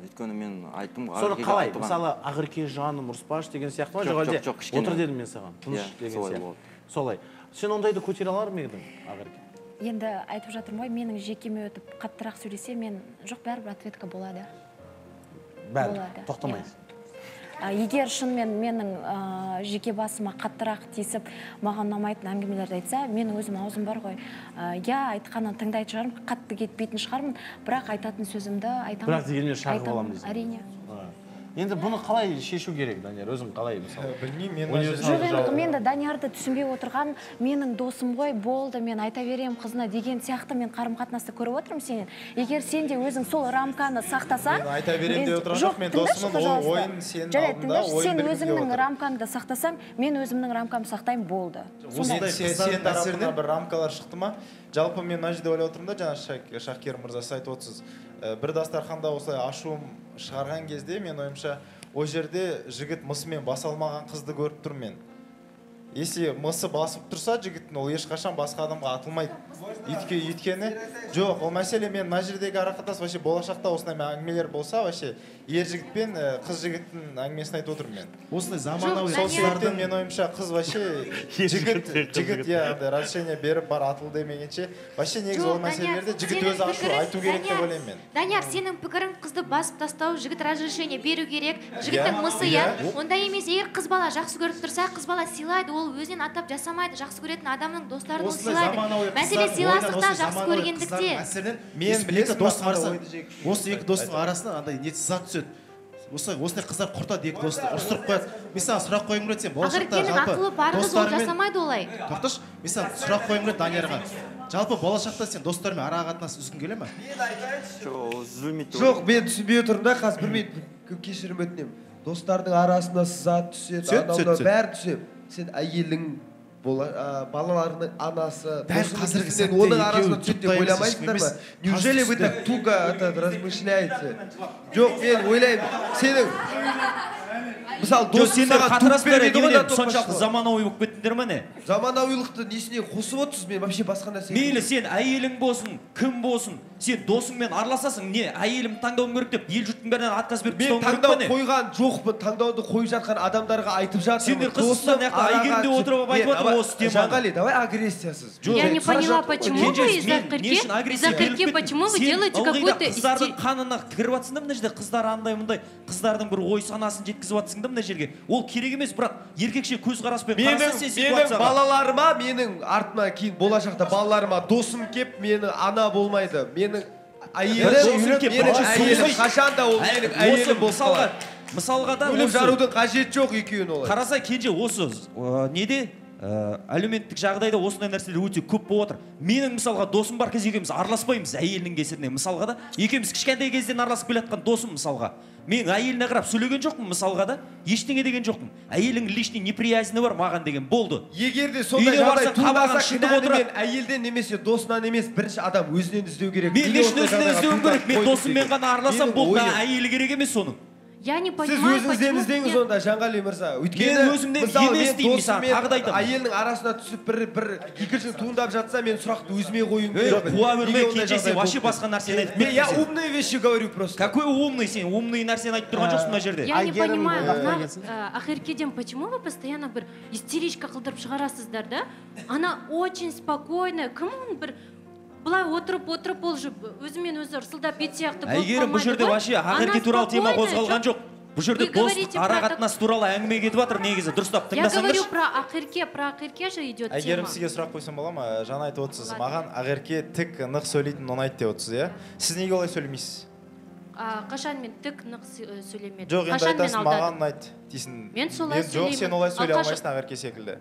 Өйткені мен айттым, соны қалай, мысалы, Ақерке жаным ұрыспаш деген сияқты ма, жоқ әлде отыр дедім мен саған, тыныш деген сияқты. Солай. Сен ондайды көтере алар ма едің, Ақерке? Енді айтып жатырмын ғой, менің жекеме өтіп қаттырақ сөйлесе, мен жоқ, бәрібір ответка болады. Бәрібір, тоқтамайсыз. Егер шынымен менің жеке басыма қаттырақ тесіп, маған ұнамайтын әңгімелерді айтса, мен өзім аузым бар ғой. Я айтқанын тыңдайтын шығармын, қатты кетпейтін шығармын, бірақ айтатын сөзімді айтамын. Бірақ дегенмен шағып аламын дейсің. Әрине. Енді бұны қалай шешу керек, Данияр? Өзің қалай мысалы? Білмеймін, мен де Даниярды түсінбей отырған, менің досым ғой, болды, мен айта берем қызына деген сияқты мен қарым-қатынасты көріп отырмын сенен. Егер сен де өзің сол рамканы сақтасаң, мен айта берем де отырған, мен досымның ойын сенің алдында, ойын біліп де отырған. Сен өзіңнің рамкаңды сақтасаң, мен өзімнің рамкамды сақтаймын, болды. Сен тарапынан бір рамкалар шықты ма? Жалпы мен мына жерде ойлап отырмын да, жаңа Шахкер мырзасы айтып отырсыз. Бір дастарханда осылай ашуым шығарған кезде, мен ойымша, о жерде жігіт мысымен басалмаған қызды көріп тұрмен. Если мысы басып тұрса, жігіттің ол ешқашан басқа адамға атылмайды. Еткені, жоқ, ол мәселе мен мына жердегі арақатас, вообще болашақта осындай әңгімелер болса, вообще ер жігіт пен қыз жігіттің әңгімесін айтып отырмын мен. Осындай заманауи сәттерде мен ойымша, қыз вообще жігіт, жігіт яғни разрешение беріп бар атыл демегенше, вообще негізі ол мәселелерде жігіт өз ашу айту керек деп ойлаймын мен. Данияр, сенің пікірің қызды басып тастау, жігіт разрешение беру керек, жігіттің мысы иә. Онда емес, егер қыз бала жақсы көріп тұрса, қыз бала сыйлайды. Ол өзінен атап жасамайды, жақсы көретін адамның достарын сыйлайды. Мәселе сыйластықта, жақсы көргендікте. Мен білетін достың арасында, осы екі достың арасында андай не сызат түседі. Осындай қыздар құртады, екі досты ұрыстырып қояды. Мен саған сұрақ қойым керек, сен болашақта жалпы достарымен... Тоқташ, мен саған сұрақ қойым керек Даниярға. Жалпы болашақта сен достарымен ара қатынас үзгің келе ме? Жоқ, мен түсінбей отырмын да, қазір білмейді кешірім өтінем. Достардың арасында сызат түседі, сен әйелің, балаларының анасы, оның арасында түсетте ойламайсыңдар ма? Неужели вы так туго размышляете? Жоқ, мен ойлаймын, сенің... Мысалы, достарға туып бермейді ғой, соншалықты заманауи болып кеттіңдер ме не? Заманауилықты несіне қосып отырсыз, мен вообще басқа нәрсе. Мейлі, сен әйелің болсын, кім болсын, сен досыңмен араласасың, не, әйелім таңдауым керек деп, ел жұрттың бәрінен отказ беріп тастауым керек пе не? Мен таңдау қойған жоқпын, таңдауды қойып жатқан адамдарға айтып жатырмын. Сендер қызсыздан яқта әйгерінде отырып айтып отырмын осы теманы. Жанғали, давай агрессиясыз. Я не поняла, почему вы из-за Акерке, почему вы делаете какую-то... Сен қыздардың қанына кіріватсыңда мына жерде, қыздар андай-мындай, қыздардың бір ой санасын жеткізіватсыңда мына жерге. Ол керек емес, бірақ еркекше көз қараспен қараса сен ситуацияға. Менің балаларыма, менің артына кейін болашақта балаларыма досым кеп, менің ана болмайды. Менің әйелім қашанда ол менің әйелім болсалар. Мысалға да өліп жарудың қажет жоқ екеуін олай. Қараса кенже осы неде? Әлеуметтік жағдайда осындай нәрселер өте көп болып отыр. Менің мысалға досым бар, кез екеуміз араласпаймыз әйелінің кесірінен мысалға да. Екеуміз кішкентай кезден араласып келе жатқан досым мысалға. Мен әйеліне қарап сөйлеген жоқпын мысалға да, ештеңе деген жоқпын. Әйелің личный неприязіні бар маған деген болды. Егер де сондай жағдай туындаса, кінәлімен әйелден немесе досынан емес, бірінші адам өзінен іздеу керек. Мен лично өзінен іздеу керек. Мен досыммен ғана араласам болды, әйелі керек емес соның. Я не понимаю, почему... Сіз өзіңізден іздеңіз онда, Жанғали мырза. Мен өзімден ене істеймін, тағы да айтамын. Әйелінің арасына түсіп бір екілшін туындап жатса, мен сұрақты өзіме қойын. Қуа өрмей кетесің, вообще басқа нәрсені айтып кетпесің. Я умные вещи говорю просто. Какой умный сен? Умные нәрсені айтып тұрған жоқсың мына жерде. Я не понимаю, ақеркеден почему вы постоянно бір истеричка қылдырып шығарасыздар, да? Она очень спокойная. Кім он бір... Бұлай отырып-отырып ол жұп, өзімен өзі ұрсылдап ет сияқты болып қалмайды. Әйгерім, бұл жерде ваше ақырке туралы тема қозғалған жоқ. Бұл жерде дос арақатынасы туралы әңгіме кетіп атыр негізі. Дұрыстап, тыңдасаңдыршы. Я говорю про ақырке, про ақырке же идет тема. Әйгерім, сізге сұрақ қойсам бола ма? Жаңа айтып отырсыз, маған ақырке тік нық сөйлейтін оны айтып отырсыз, иә? Сіз неге олай сөйлемейсіз? Қашан мен тік нық сөйлемедім. Жоқ, енді айтасың, маған айт дейсің. Мен солай сөйлеймін. Жоқ, сен олай сөйлей алмайсың ақырке секілді.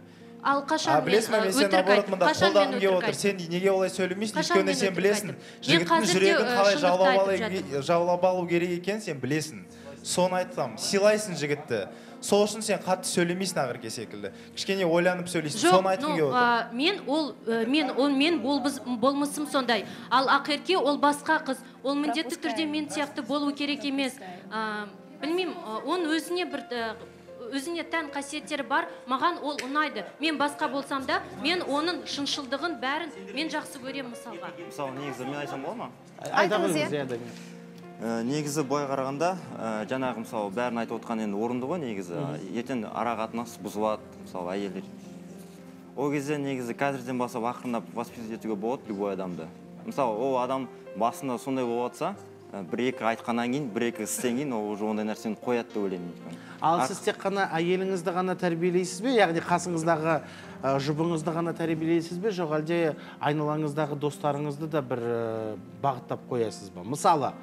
Ал қашан мен өтірік айтып, қашан мен өтірік айтып. Сен неге олай сөйлемейсің, өйткені сен білесің. Жігіттің жүрегін қалай жаулап алу керек екен, сен білесің. Соны айтсам, сыйлайсың жігітті. Сол үшін сен қатты сөйлемейсің ақырке секілді. Кішкене ойланып сөйлейсің, соны айтқым келіп отыр. Мен ол, мен ол, мен болмысым сондай. Ал ақырке ол басқа қыз. Ол міндетті түрде мен сияқты болу керек емес. Білмеймін, оның өзіне бір өзіне тән қасиеттері бар, маған ол ұнайды. Мен басқа болсам да, мен оның шыншылдығын бәрін мен жақсы көрем мысалға. Мысалы, негізі мен айтсам бола ма? Айтыңыз, иә. Негізі былай қарағанда, жаңағы мысалы бәрін айтып отқан енді орынды ғой негізі. Ертең арақатынасы бұзылады, мысалы әйелдер. Ол кезде негізі қазірден бастап ақырындап воспитать етуге болады любой адамды. Мысалы, ол адам басында сондай болып жатса, бір-екі айтқаннан кейін, бір-екі істен кейін ол ондай нәрсені қояды деп ойлаймын. Ал сіз тек қана әйеліңізді ғана тәрбиелейсіз бе, яғни қасыңыздағы жұбыңызды ғана тәрбиелейсіз бе, жоқ әлде айналаңыздағы достарыңызды да бір бағыттап қоясыз ба? Мысалы,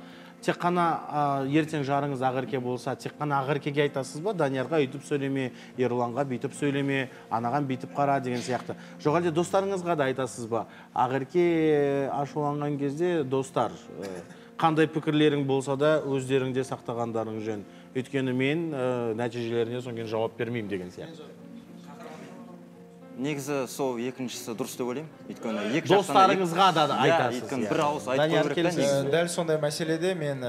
тек қана ертең жарыңыз ақерке болса, тек қана ақеркеге айтасыз ба, Даниярға үйтіп сөйлеме, Ерланға бүйтіп сөйлеме, анаған бүйтіп қара деген сияқты. Жоқ әлде достарыңызға да айтасыз ба? Ақерке ашуланған кезде достар, қандай пікірлерің болса да, өздеріңде сақтағандарың жөн. Өйткені мен нәтижелеріне сонген жауап бермеймін деген сияқты. Негізі сол екіншісі дұрыс деп ойлаймын. Өйткені достарыңызға да айтасыз. Өйткені бір ауыз айтып көріп. Дәл сондай мәселеде мен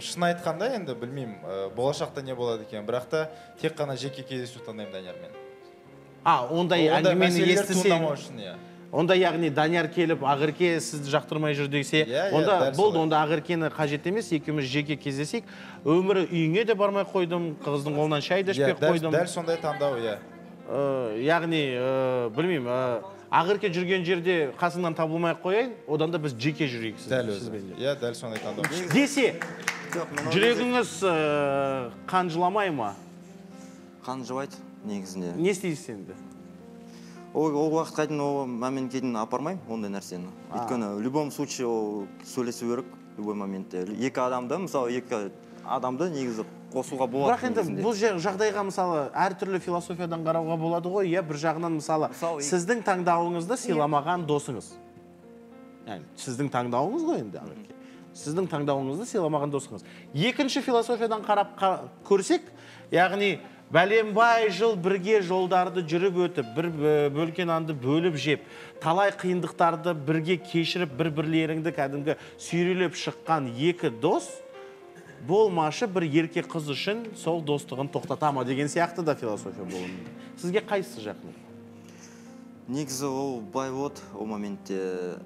шын айтқанда енді білмеймін, болашақта не болады екен, бірақ та тек қана жеке кездесу таңдаймын Даниярмен. А, ондай әңгімені естісең. Онда яғни Данияр келіп, ақерке сізді жақтырмай жүр десе, онда болды, онда ақеркені қажет емес, екеуміз жеке кездесек, өмірі үйіңе де бармай қойдым, қыздың қолынан шай да ішпей қойдым. Дәл сондай таңдау, иә. Яғни, білмеймін, ақерке жүрген жерде қасыңнан табылмай қояйын, одан да біз жеке жүрейік сізбен. Иә, дәл сондай таңдау. Десе, жүрегіңіз қан жыламай ма? Қан жылайды, негізінде. Не істейсіз енді? Ол уақытқа дейін ол моментке апармаймын ондай нәрсені. Өйткені в любом случае ол сөйлесу керек любой моментте. Екі адамды, мысалы, екі адамды негізі қосуға болады. Бірақ енді бұл жағдайға мысалы әртүрлі философиядан қарауға болады ғой. Иә, бір жағынан мысалы сіздің таңдауыңызды сыйламаған досыңыз. Яғни сіздің таңдауыңыз ғой енді ақерке. Сіздің таңдауыңызды сыйламаған досыңыз. Екінші философиядан қарап көрсек, яғни бәленбай жыл бірге жолдарды жүріп өтіп, бір бөлкен анды бөліп жеп, талай қиындықтарды бірге кешіріп, бір-бірлеріңді кәдімгі сүйрелеп шыққан екі дос, болмашы бір ерке қыз үшін сол достығын тоқтатама деген сияқты да философия болуында. Сізге қайсысы жақын? Негізі ол бай вот, ол моментте.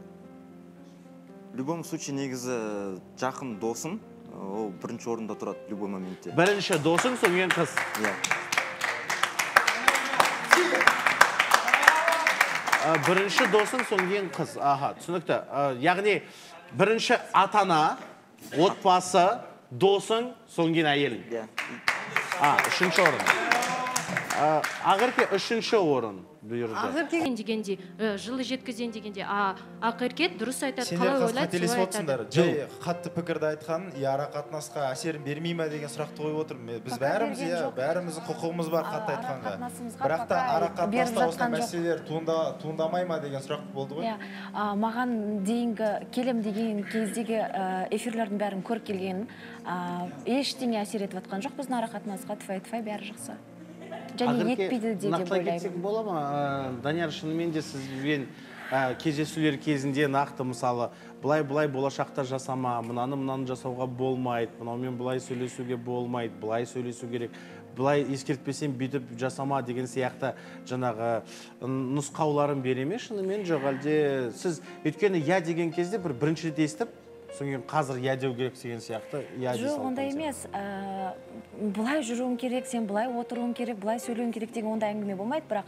В любом случае, негізі жақын досым. Ол бірінші орында тұрады, любой моментте. Бірінші досың, сонымен қыз. Бірінші досың, сонымен қыз. Аха, түсінікті. Яғни, бірінші атана, отбасы, досың, сонымен әйелің. А, үшінші орын. Ақерке үшінші орын. Ақеркеден дегенде, жылы жеткізен дегенде, ақерке дұрыс айтады, қалай ойлайды, солай айтады. Жай қатты пікірді айтқан, арақатынасқа әсерін бермей ме деген сұрақты қойып отырмын. Біз бәріміз, бәріміздің құқығымыз бар қатты айтқанға. Бірақ та арақатынаста осындай мәселелер туындамай ма деген сұрақ болды ғой. Маған дейінгі келем деген кездегі эфирлердің бәрін көріп келген, ештеңе әсер етіп жатқан жоқ, біздің арақатынасқа тфай-тфай бәрі жақсы. Және етпейді деп ойлаймын. Нақтылай кетсек бола ма? Данияр, шынымен де сізбен ә, кездесулер кезінде нақты мысалы былай-былай болашақта жасама, мынаны-мынаны жасауға болмайды, мынаумен былай сөйлесуге болмайды, былай сөйлесу керек, былай ескертпесем бүйтіп жасама деген сияқты жаңағы нұсқауларын бере ме шынымен жоқ әлде сіз өйткені я деген кезде бір бірінші естіп соңын қазір я деу керек деген сияқты я жоқ ондай емес. Ә, былай жүруің керек, сен былай отыруың керек, былай сөйлеуің керек деген ондай әңгіме болмайды, бірақ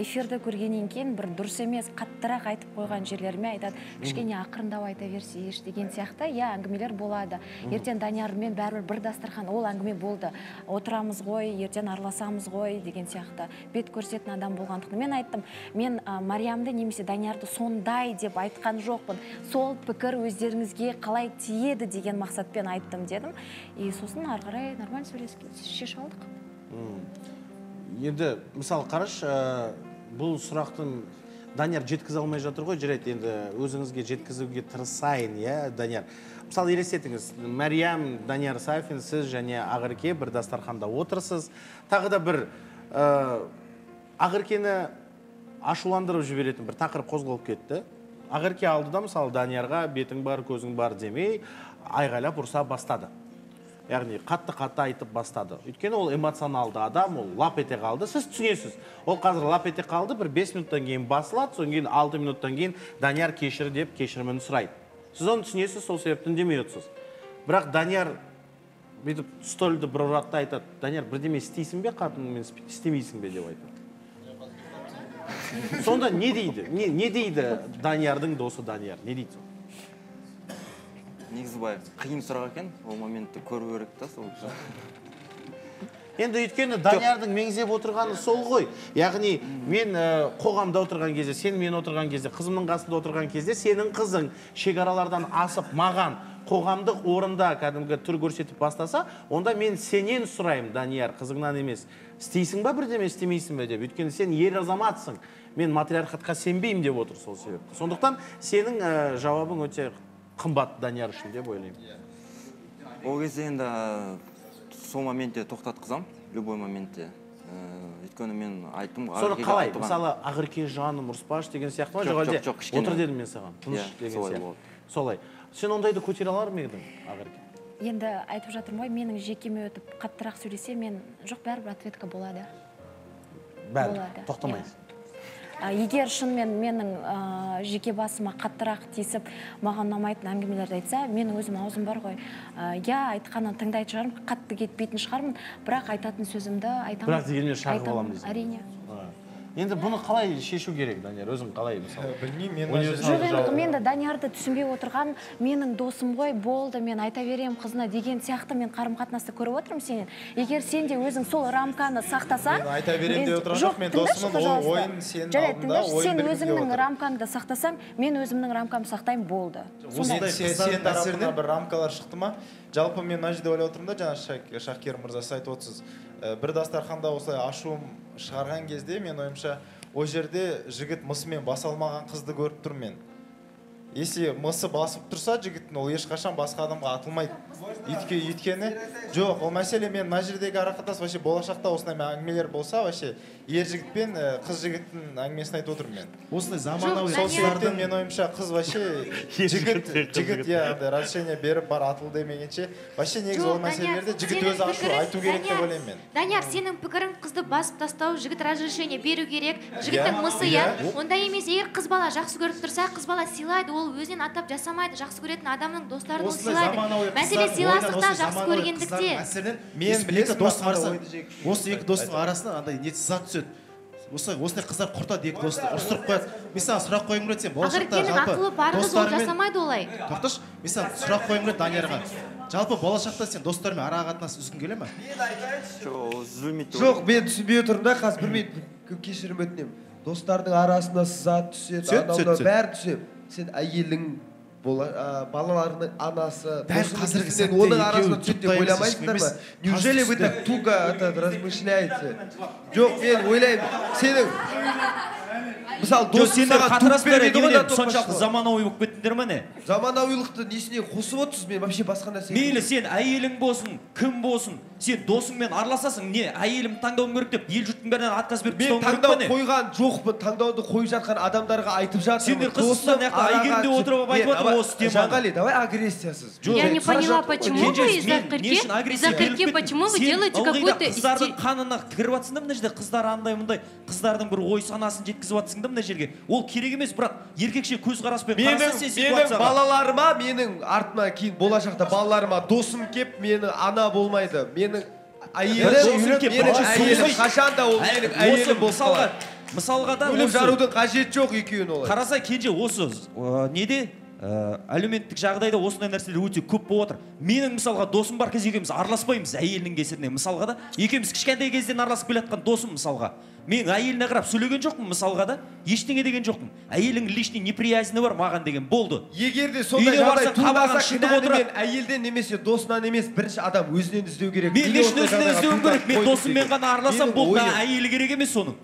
эфирді көргеннен кейін бір дұрыс емес, қаттырақ айтып қойған жерлеріме айтады, кішкене ақырындау айта берсе еш деген сияқты я әңгімелер болады. Ертең Даниярмен бәрібір бір дастархан, ол әңгіме болды. Отырамыз ғой, ертең араласамыз ғой деген сияқты бет көрсететін адам болғандықтан мен айттым, мен Мариямды немесе Даниярды сондай деп айтқан жоқпын. Сол пікір өздеріңізге қалай тиеді деген мақсатпен айттым дедім. И сосын ары қарай нормаль сөйлесіп шеше алдық. Енді мысалы қараш, бұл сұрақтың Данияр жеткізе алмай жатыр ғой, жарайды, енді өзіңізге жеткізуге тырысайын, иә, Данияр. Мысалы елестетіңіз, Мәриям, Данияр Сафин, сіз және Ақерке бір дастарханда отырсыз. Тағы да бір Ақеркені ашуландырып жіберетін бір тақырып қозғалып кетті. Ақерке алдыда мысалы Даниярға бетің бар, көзің бар демей, айғайлап ұрса бастады. Яғни қатты-қатты айтып бастады. Өйткені ол эмоционалды адам, ол лап ете қалды. Сіз түсінесіз. Ол қазір лап ете қалды, бір бес минуттан кейін басылады, содан кейін алты минуттан кейін Данияр кешір деп кешірімін сұрайды. Сіз оны түсінесіз, сол себептен демей отырсыз. Бірақ Данияр бүйтіп столды бір ұратта айтады. Данияр, бірдеме істейсің бе, қатынмен істемейсің бе деп айтады. Сонда не дейді? Не, не дейді Даниярдың досы Данияр? Не дейді? Негізі бай, қиын сұрақ екен, ол моментті көру керек та, сол. Енді өйткені Даниярдың меңзеп отырғаны сол ғой. Яғни мен қоғамда отырған кезде, сен мен отырған кезде, қызымның қасында отырған кезде, сенің қызың шекаралардан асып маған қоғамдық орында кәдімгі түр көрсетіп бастаса, онда мен сенен сұраймын, Данияр, қызыңнан емес. Істейсің ба бірдеме, істемейсің бе деп. Өйткені сен ер азаматсың. Мен матриархатқа сенбеймін деп отыр сол себепті. Сондықтан сенің ә, жауабың өте қымбат Данияр үшін деп ойлаймын. Ол кезде енді сол моментте тоқтатқызам, любой моментте. Өйткені мен айттым, Ақеркеге айтылған. Соны қалай? Мысалы, Ақерке жаным ұрыспаш деген сияқты ма? Жоқ, жоқ, жоқ, кішкене. Отыр дедім мен саған, тыныш деген сияқты. Солай. Сен ондайды көтере алар ма едің, Ақерке? Енді айтып жатырмын ғой, менің жекеме өтіп қаттырақ сөйлесе, мен жоқ, бәрібір ответка болады. Бәрібір, тоқтамайсың. Егер шынымен менің жеке басыма қаттырақ тиісіп, маған ұнамайтын әңгімелерді айтса, менің өзім аузым бар ғой. Я айтқанын тыңдайтын шығармын, қатты кетпейтін шығармын, бірақ айтатын сөзімді айтамын. Бірақ дегенмен шағып аламын дейсің. Әрине. Енді бұны қалай шешу керек, Данияр? Өзің қалай мысалы? Білмеймін, мен де Даниярды түсінбей отырған, менің досым ғой, болды, мен айта берем қызына деген сияқты мен қарым-қатынасты көріп отырмын сенен. Егер сен де өзің сол рамканы сақтасаң, айта берем деп отырған, мен досымның ойын сенің алдында, сен өзіңнің рамкаңды сақтасаң, мен өзімнің рамкамды сақтаймын, болды. Сенің әсерінен бір рамкалар шықты ма? Жалпы мен мына жерде ойлап отырмын да, жаңа Шахкер мырза айтып отырсыз. Бір дастарханда осылай ашуым шығарған кезде мен ойымша, о жерде жігіт мысымен баса алмаған қызды көріп тұрмын. Если мысы басып тұрса жігіттің, ол ешқашан басқа адамға атылмайды. Өйткені, жоқ, ол мәселе мен мына жердегі арақатынас, вообще болашақта осындай әңгімелер болса, вообще ер жігіт пен қыз жігіттің әңгімесін айтып отырмын мен. Осындай заманауи сәттерден мен ойымша, қыз вообще жігіт, жігіт яғни решение беріп бар атыл демегенше, вообще негізі ол мәселелерде жігіт өз ашу айту керек деп ойлаймын мен. Данияр, сенің пікірің қызды басып тастау, жігіт решение беру керек, жігіттің мысы иә. Онда емес, егер қыз бала жақсы көріп тұрса, қыз бала сыйлайды. Ол өзінен атап жасамайды, жақсы көретін адамның достарын ол сыйлайды. Мәселе сыйластықта, жақсы көргендікте. Мен білетін дос арасынан, осы екі достың арасынан андай не сызат түседі. Осындай қыздар құртады, екі досты ұрыстырып қояды. Мысалы, сұрақ қойым рет сен, болашақта жалпы достарымен... Тоқташ, мысалы, сұрақ қойым рет Даниярға. Жалпы болашақта сен достарымен ара қатынас үзгің келе ме? Жоқ, мен түсінбей отырмын да, қазір білмейді, кешірім өтінемін. Достардың арасына сызат түседі, сен әйелің, балаларының анасы, оның арасында түсет деп ойламайсыңдар ма? Неужели вы так туго размышляете? Жоқ, мен ойлаймын, сенің Мысалы, досендер қатырастар егенде соншалықты заманауи болып кеттіңдер ме не? Заманауилықты несіне қосып отырсыз мен вообще басқа нәрсе. Мейлі сен әйелің болсын, кім болсын, сен досыңмен араласасың, не әйелім таңдауым керек деп ел жұрттың бәрінен отказ беріп тастауым керек пе не? Мен таңдау қойған жоқпын, таңдауды қойып жатқан адамдарға айтып жатырмын. Сендер қызсыздар нақты әйгерімде отырып айтып отыр осы теманы. Жанғали, давай агрессиясыз. Я не поняла, почему вы из-за кырки, из-за кырки, почему вы делаете какую-то истерию? Қанына кіріп атсың да мына жерде қыздар андай мындай қыздардың бір ой санасын жеткізіп атсың да мына жерге. Ол керек емес, бірақ еркекше көзқараспен қараса сен ситуацияға. Менің балаларыма, менің артыма кейін болашақта балаларыма досым кеп, мені ана болмайды. Менің әйелім қашанда ол менің әйелім болса. Мысалға да өліп жарудың қажеті жоқ екеуін олай. Қараса кенже осы неде? Әлеуметтік жағдайда осындай нәрселер өте көп болып отыр. Менің мысалға досым бар кез екеуміз араласпаймыз әйелінің кесірінен. Мысалға да екеуміз кішкентай кезден араласып келе жатқан досым мысалға. Мен әйеліне қарап сөйлеген жоқпын мысалға да, ештеңе деген жоқпын. Әйелің личный неприязіні бар маған деген болды. Егер де сондай жағдай туындаса кінәні әйелден немесе досынан емес, бірінші адам өзінен іздеу керек. Мен лично өзімнен іздеуім керек. Мен досыммен ғана араласам болды, әйелі керек емес оның.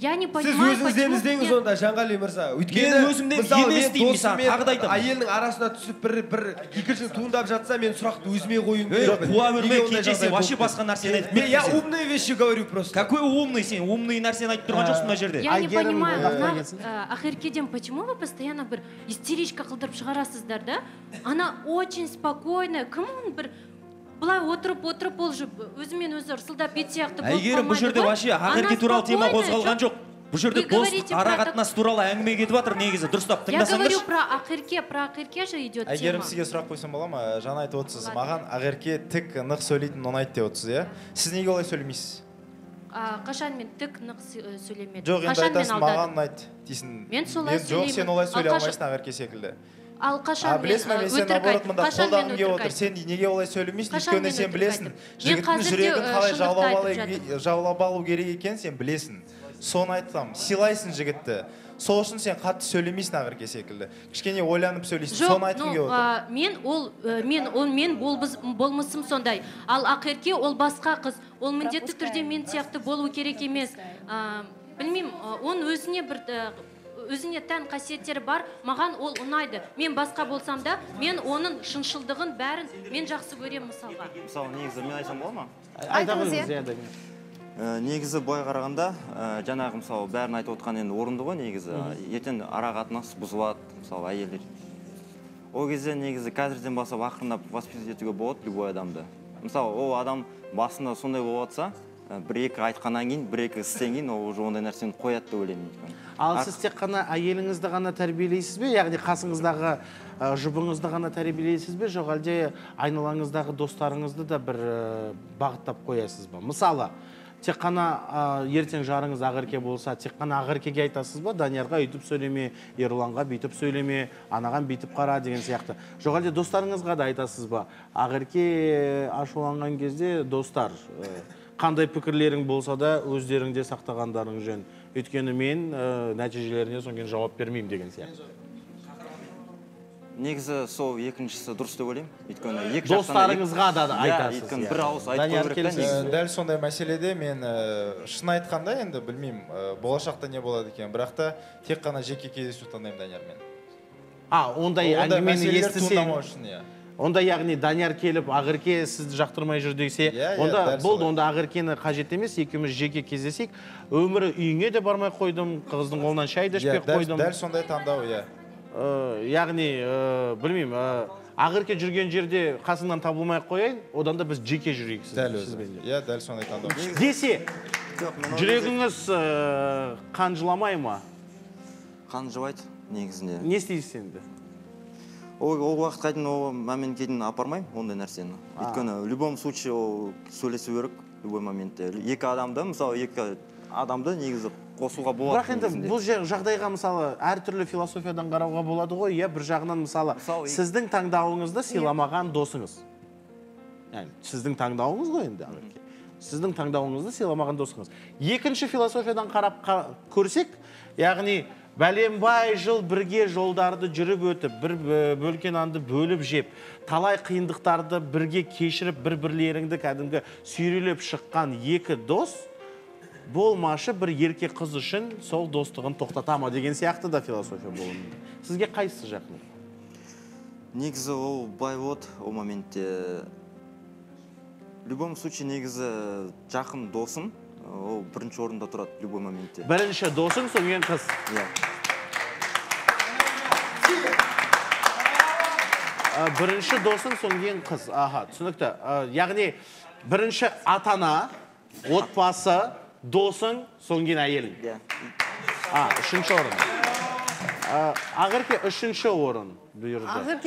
Я не понимаю, почему... Сіз өзіңізден іздеңіз онда, Жанғали Мырза. Мен өзімден емес деймін, мысалы, тағыда айтамын. Әйелінің арасына түсіп бір екілшін туындап жатса, мен сұрақты өзіме қойым. Қуа өрме, кенжесе, ваше басқа нәрсені айтып бермесен. Я умные вещи говорю просто. Какой умный сен? Умные нәрсені айтып тұрған жоқсың мына жерде. Я не понимаю, ақеркеден, почему вы постоянно бір истеричка қылдырып шығарасыздар, да? Она очень спокойная. Кімін бір... Бұлай отырып-отырып ол жұп, өзімен өзі ұрсылдап бет сияқты болып қалмайды ғой. Әйгерім, бұл жерде ваше ақерке туралы тема қозғалған жоқ. Бұл жерде дос арақатынасы туралы әңгіме кетіп жатыр негізі. Дұрыстап тыңдасаңдаршы. Я говорю про ақерке, про ақерке же идет тема. Әйгерім, сізге сұрақ қойсам бола ма? Жаңа айтып отырсыз, маған ақерке тік нық сөйлейтін ұнайды деп отырсыз, иә? Сіз неге олай сөйлемейсіз? Қашан мен тік нық сөйлемедім. Жоқ, енді айтасың, маған ұнайды дейсің. Мен солай сөйлеймін. Ал қашан мен өтірік айтып, қашан мен өтірік айтып. Сен неге олай сөйлемейсің, өйткені сен білесің. Жігіттің жүрегін қалай жаулап алу керек екенін сен білесің. Соны айтсам, сыйлайсың жігітті. Сол үшін сен қатты сөйлемейсің ақырғы секілді. Кішкене ойланып сөйлейсің, соны айтқым келіп отыр. Мен ол, мен ол, мен болмысым сондай. Ал ақерке ол басқа қыз. Ол міндетті түрде мен сияқты болу керек емес. Білмеймін, он өзіне бір өзіне тән қасиеттері бар, маған ол ұнайды. Мен басқа болсам да, мен оның шыншылдығын бәрін мен жақсы көрем мысалға. Мысалы, негізі, мен айтсам бола ма? Айтыңыз, е? Негізі, бой қарағанда, жаңағы, мысалы, бәрін айтып отқан енді орынды ғой, негізі. Ертең ара қатынасы бұзылады, мысалы, әйелдер. Ол кезде, негізі, қазірден бастап ақырындап воспитать етуге болады любой адамды. Мысалы, ол адам басында сондай болып жатса, бір-екі айтқаннан кейін, бір-екі істен кейін, ол ондай нәрсені қояды деп ойлаймын. Ал сіз тек қана әйеліңізді ғана тәрбиелейсіз бе, яғни қасыңыздағы жұбыңызды ғана тәрбиелейсіз бе, жоқ әлде айналаңыздағы достарыңызды да бір бағыттап қоясыз ба? Мысалы, тек қана ертең жарыңыз ақерке болса, тек қана ақеркеге айтасыз ба, Даниярға үйтіп сөйлеме, Ерланға бүйтіп сөйлеме, анаған бүйтіп қара деген сияқты. Жоқ әлде достарыңызға да айтасыз ба? Ақерке ашуланған кезде достар, қандай пікірлерің болса да, өздеріңде сақтағандарың жөн. Өйткені мен нәтижелеріне сонген жауап бермеймін деген сияқты. Негізі сол екіншісі дұрыс деп ойлаймын. Өйткені достарыңызға да айтасыз. Өйткені бір ауыз айтып көріп. Дәл сондай мәселеде мен шын айтқанда енді білмеймін, болашақта не болады екен, бірақ та тек қана жеке кездесу таңдаймын Даниярмен. А, ондай әңгімені естісең. Онда яғни Данияр келіп, ақерке сізді жақтырмай жүр десе, онда болды, онда ақеркені қажет емес, екеуміз жеке кездесек, өмірі үйіңе де бармай қойдым, қыздың қолынан шайды ішпей қойдым. Дәл сондай таңдау, иә. Яғни, білмеймін, ақерке жүрген жерде қасыңнан табылмай қояйын, одан да біз жеке жүрейік сізбен. Иә, дәл сондай таңдау. Десе, жүрегіңіз қан жыламай ма? Қан жылайды, негізінде. Не істейсіз енді? Ол уақытқа дейін ол моментке дейін апармаймын ондай нәрсені. Өйткені в любом случае ол сөйлесу керек любой моментте. Екі адамды, мысалы, екі адамды негізі қосуға болады. Бірақ енді бұл жағдайға мысалы әртүрлі философиядан қарауға болады ғой. Иә, бір жағынан мысалы сіздің таңдауыңызды сыйламаған досыңыз. Яғни сіздің таңдауыңыз ғой енді. Сіздің таңдауыңызды сыйламаған досыңыз. Екінші философиядан қарап көрсек, яғни бәленбай жыл бірге жолдарды жүріп өтіп, бір бөлкен анды бөліп жеп, талай қиындықтарды бірге кешіріп, бір-бірлеріңді кәдімгі сүйрелеп шыққан екі дос болмашы бір ерке қыз үшін сол достығын тоқтатама деген сияқты да философия болуында. Сізге қайсы жақын? Негізі ол бай вот о моментте. В любом случае негізі жақын досым, ол бірінші орында тұрады в любой моментте. Бірінші досың, сонымен қыз. Бірінші досың, сонымен қыз. Аха, түсінікті. Яғни бірінші атана, отбасы, досың, сонымен әйелің. А, үшінші орын. Ағырке үшінші орын бұйырды.